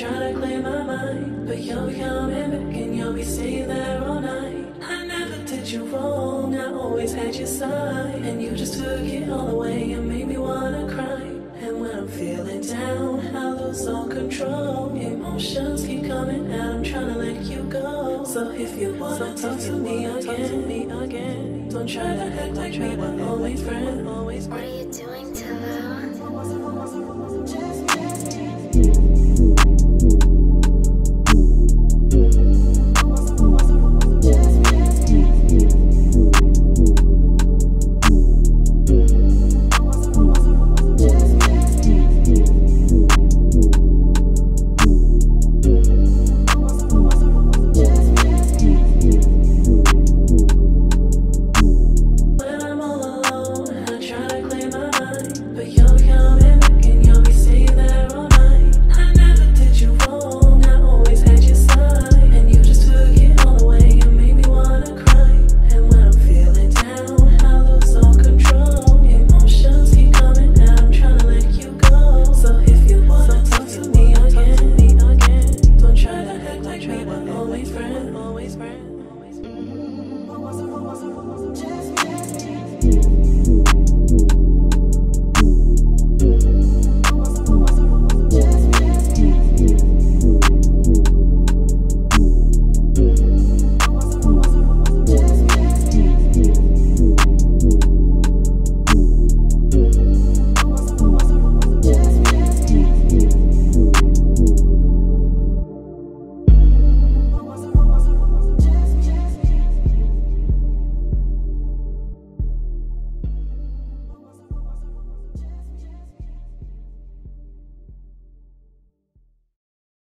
trying to clear my mind, but you'll be coming back and you'll be staying there all night. I never did you wrong, I always had your side, and you just took it all away and made me wanna cry. And when I'm feeling down, I lose all control. Emotions keep coming out, I'm trying to let you go. So if you wanna talk to me again, don't try to act like we were always friends. What are you doing?